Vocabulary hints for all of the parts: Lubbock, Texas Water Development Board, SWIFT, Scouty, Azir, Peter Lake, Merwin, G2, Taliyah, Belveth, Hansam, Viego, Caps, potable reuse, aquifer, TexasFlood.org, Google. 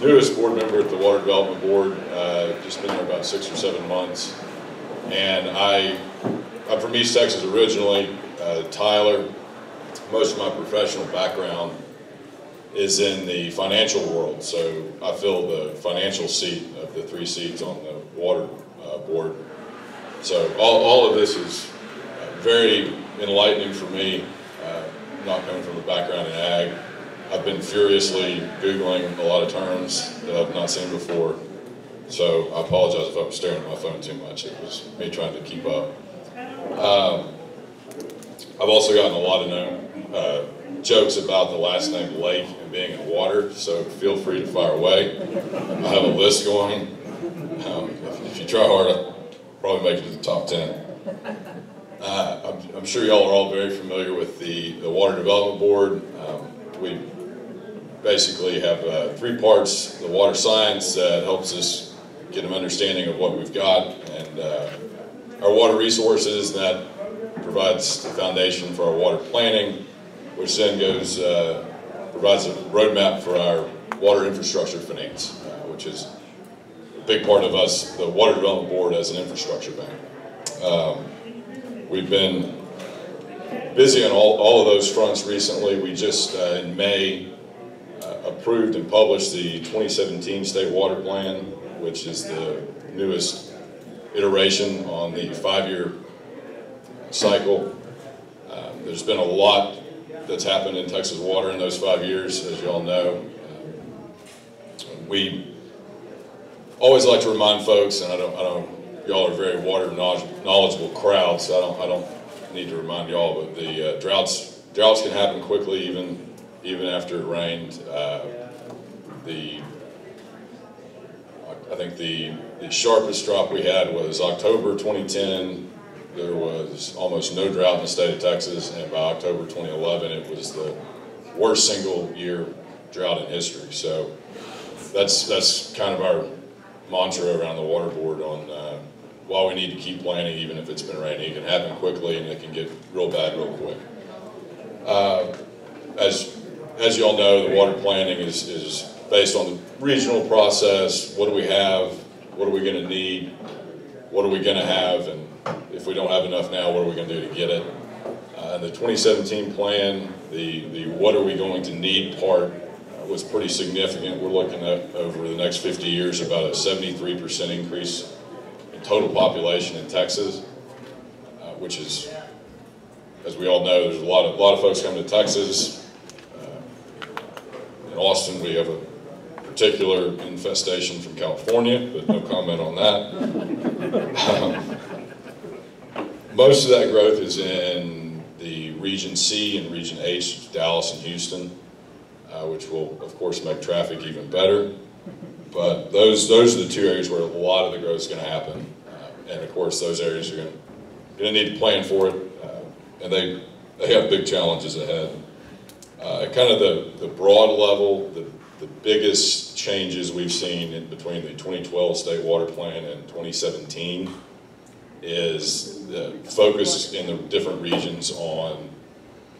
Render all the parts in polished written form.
Newest board member at the Water Development Board, just been there about 6 or 7 months. And I'm from East Texas originally, Tyler. Most of my professional background is in the financial world, so I fill the financial seat of the 3 seats on the water board. So all of this is very enlightening for me, not coming from a background in ag. I've been furiously Googling a lot of terms that I've not seen before, so I apologize if I was staring at my phone too much. It was me trying to keep up. I've also gotten a lot of known jokes about the last name Lake and being in water, so feel free to fire away. I have a list going. If you try hard, I'll probably make it to the top 10. I'm sure y'all are all very familiar with the Water Development Board. We basically have 3 parts: the water science that helps us get an understanding of what we've got, and our water resources that provides the foundation for our water planning, which then goes provides a roadmap for our water infrastructure finance, which is a big part of us, the Water Development Board, as an infrastructure bank. We've been busy on all of those fronts recently. We just, in May, approved and published the 2017 State Water Plan, which is the newest iteration on the 5-year cycle. There's been a lot that's happened in Texas water in those 5 years, as you all know. We always like to remind folks, and I don't y'all are a very water knowledgeable crowd, so I don't need to remind y'all, but the droughts can happen quickly, even after it rained. I think the sharpest drop we had was October 2010. There was almost no drought in the state of Texas, and by October 2011, it was the worst single-year drought in history. So that's kind of our mantra around the water board on. While we need to keep planning, even if it's been raining, it can happen quickly, and it can get real bad real quick. As you all know, the water planning is based on the regional process. What do we have? What are we going to need? What are we going to have? And if we don't have enough now, what are we going to do to get it? And the 2017 plan, the what are we going to need part was pretty significant. We're looking at, over the next 50 years, about a 73% increase total population in Texas, which is, as we all know, there's a lot of folks coming to Texas. In Austin, we have a particular infestation from California, but no comment on that. Most of that growth is in the Region C and Region H, Dallas and Houston, which will, of course, make traffic even better. But those are the 2 areas where a lot of the growth is going to happen, and of course those areas are going to need to plan for it, and they have big challenges ahead. At kind of the broad level, the biggest changes we've seen in between the 2012 State Water Plan and 2017 is the focus in the different regions on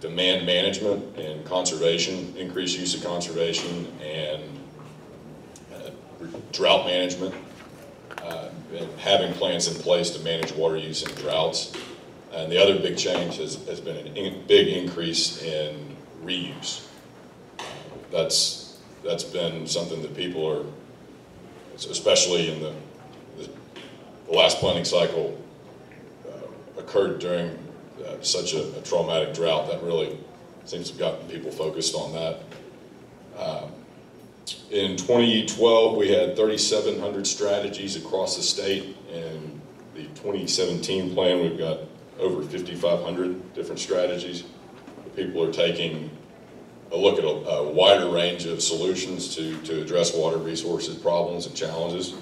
demand management and conservation, increased use of conservation, and drought management, and having plans in place to manage water use in droughts. And the other big change has been a big increase in reuse. That's been something that people are, especially in the last planting cycle, occurred during such a traumatic drought that really seems to have gotten people focused on that. In 2012, we had 3,700 strategies across the state. In the 2017 plan, we've got over 5,500 different strategies. People are taking a look at a wider range of solutions to address water resources, problems, and challenges.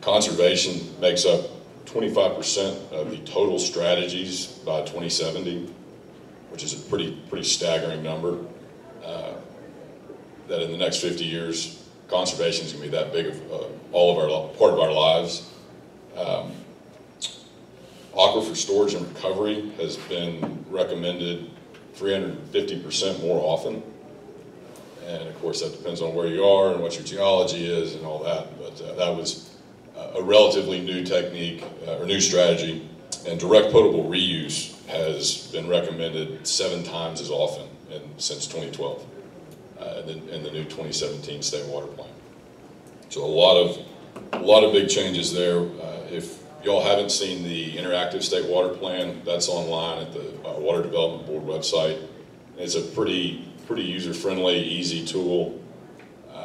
Conservation makes up 25% of the total strategies by 2070, which is a pretty staggering number. That in the next 50 years, conservation is going to be that big of part of our lives. Aquifer storage and recovery has been recommended 350% more often, And of course that depends on where you are and what your geology is and all that, but that was a relatively new technique or new strategy, and direct potable reuse has been recommended 7 times as often since 2012 in the new 2017 State Water Plan. So a lot of big changes there. If y'all haven't seen the interactive State Water Plan, that's online at the Water Development Board website. It's a pretty user-friendly, easy tool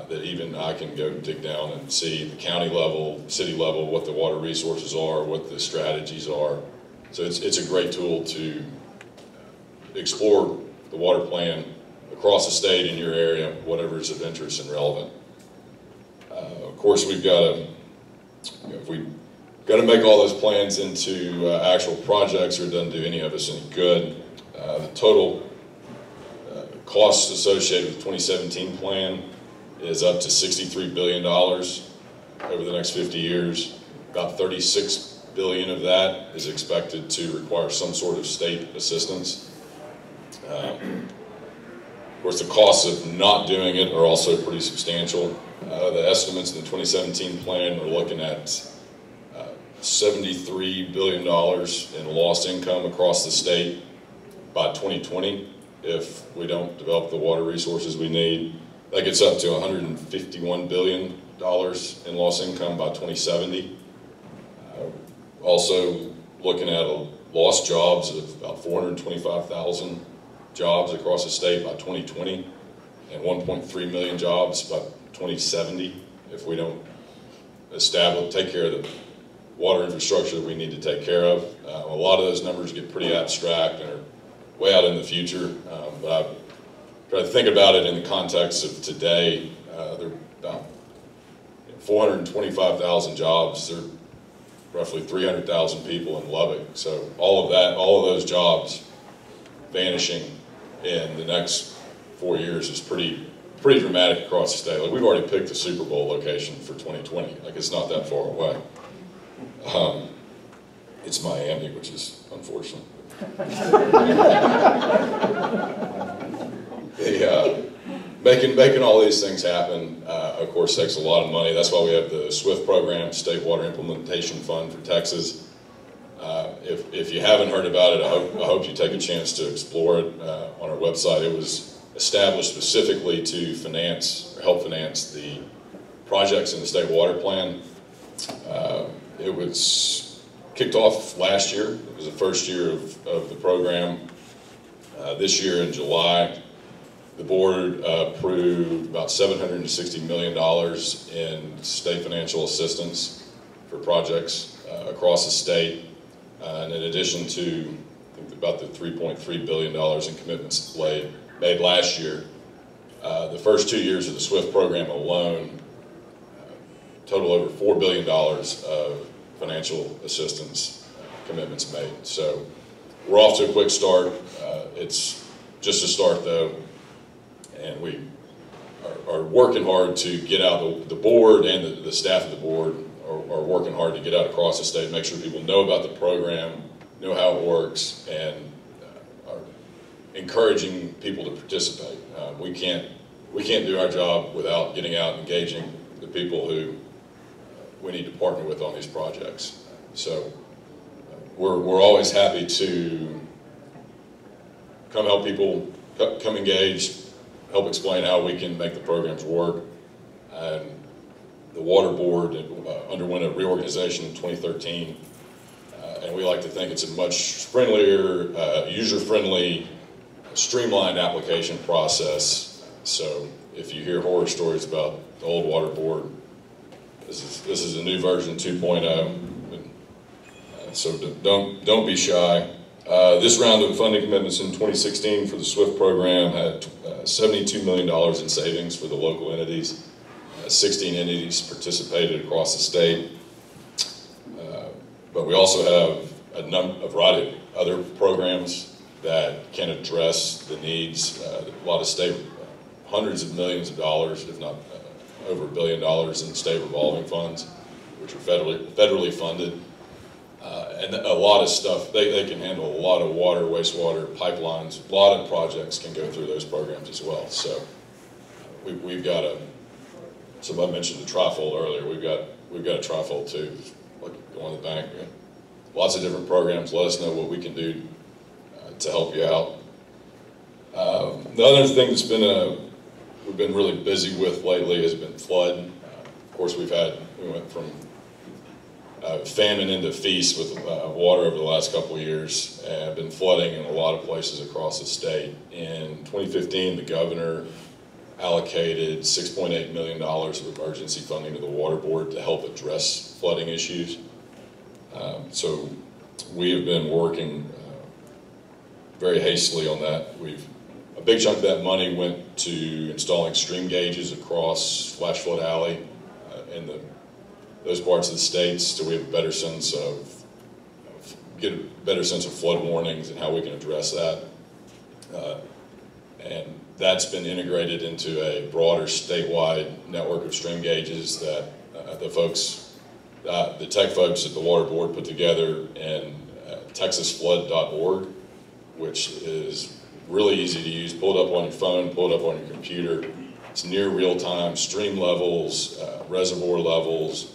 that even I can go dig down and see the county level, city level, what the water resources are, what the strategies are. So it's a great tool to explore the water plan across the state in your area, whatever is of interest and relevant. Of course, we've got to, if we got to make all those plans into actual projects, or it doesn't do any of us any good. The total costs associated with the 2017 plan is up to $63 billion over the next 50 years. About $36 billion of that is expected to require some sort of state assistance. Of course, the costs of not doing it are also pretty substantial. The estimates in the 2017 plan are looking at $73 billion in lost income across the state by 2020. If we don't develop the water resources we need. That gets up to $151 billion in lost income by 2070. Also looking at lost jobs of about 425,000 jobs across the state by 2020, and 1.3 million jobs by 2070 if we don't take care of the water infrastructure that we need to take care of. A lot of those numbers get pretty abstract and are way out in the future, but I try to think about it in the context of today. There are about 425,000 jobs. There are roughly 300,000 people in Lubbock. So all of those jobs vanishing in the next 4 years is pretty dramatic across the state. Like, we've already picked the Super Bowl location for 2020. Like, it's not that far away. It's Miami, which is unfortunate. Making all these things happen, of course, takes a lot of money. That's why we have the SWIFT program, State Water Implementation Fund for Texas. If you haven't heard about it, I hope you take a chance to explore it on our website. It was established specifically to finance or help finance the projects in the State Water Plan. It was kicked off last year. It was the first year of the program. This year in July, the board approved about $760 million in state financial assistance for projects across the state. And in addition to, I think, about the $3.3 billion in commitments made last year, the first 2 years of the SWIFT program alone total over $4 billion of financial assistance commitments made. So we're off to a quick start. It's just a start, though, and we are working hard to get out. The board and the staff of the board are working hard to get out across the state, make sure people know about the program, know how it works, and are encouraging people to participate. We can't do our job without getting out and engaging the people who we need to partner with on these projects. So we're always happy to come help people, come engage, help explain how we can make the programs work. And the Water Board underwent a reorganization in 2013, and we like to think it's a much friendlier, user-friendly, streamlined application process. So if you hear horror stories about the old Water Board, this is a new version 2.0, so don't be shy. This round of funding commitments in 2016 for the SWIFT program had $72 million in savings for the local entities. 16 entities participated across the state. But we also have a variety of other programs that can address the needs. A lot of state, hundreds of millions of dollars, if not over $1 billion in state revolving funds, which are federally funded, and a lot of stuff. They can handle a lot of water, wastewater, pipelines. A lot of projects can go through those programs as well. So we've got a, someone mentioned the trifold earlier, we've got a trifold too, like going to the bank, yeah. Lots of different programs. Let us know what we can do to help you out. The other thing that's been we've been really busy with lately has been flood. Of course, we went from famine into feast with water over the last couple of years, and been flooding in a lot of places across the state. In 2015, the governor allocated $6.8 million of emergency funding to the Water Board to help address flooding issues. So we have been working very hastily on that. A big chunk of that money went to installing stream gauges across flash flood alley in those parts of the states, so we have a better sense of flood warnings and how we can address that. And that's been integrated into a broader statewide network of stream gauges that the tech folks at the Water Board put together in TexasFlood.org, which is really easy to use. Pull it up on your phone, pull it up on your computer. It's near real time, stream levels, reservoir levels,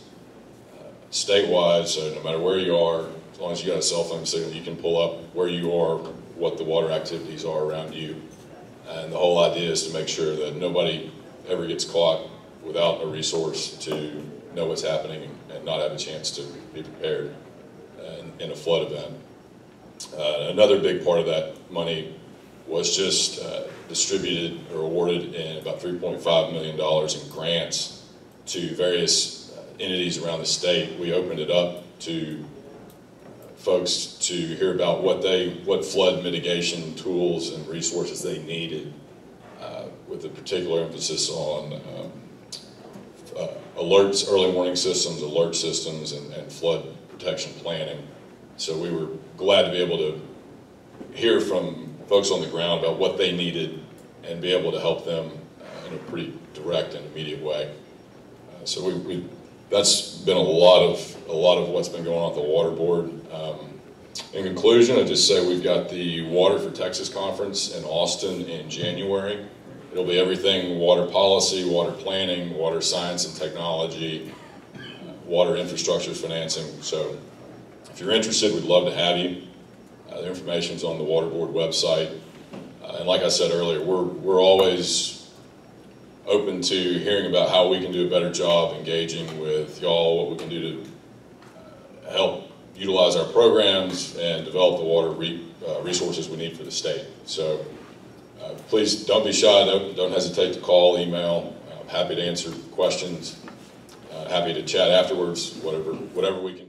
statewide, so no matter where you are, as long as you got a cell phone signal, you can pull up where you are, what the water activities are around you. And the whole idea is to make sure that nobody ever gets caught without a resource to know what's happening and not have a chance to be prepared in a flood event. Another big part of that money was just distributed or awarded in about $3.5 million in grants to various entities around the state. We opened it up to folks to hear about what flood mitigation tools and resources they needed, with a particular emphasis on alerts, early warning systems, alert systems, and flood protection planning. So we were glad to be able to hear from folks on the ground about what they needed and be able to help them in a pretty direct and immediate way. So that's been a lot of what's been going on at the Water Board. In conclusion, I just say we've got the Water for Texas Conference in Austin in January. It'll be everything water policy, water planning, water science and technology, water infrastructure financing. So if you're interested, we'd love to have you. The information's on the Water Board website. And like I said earlier, we're always open to hearing about how we can do a better job engaging with y'all, what we can do to help utilize our programs and develop the water resources we need for the state. So please don't be shy, don't hesitate to call, email. I'm happy to answer questions, happy to chat afterwards, whatever we can.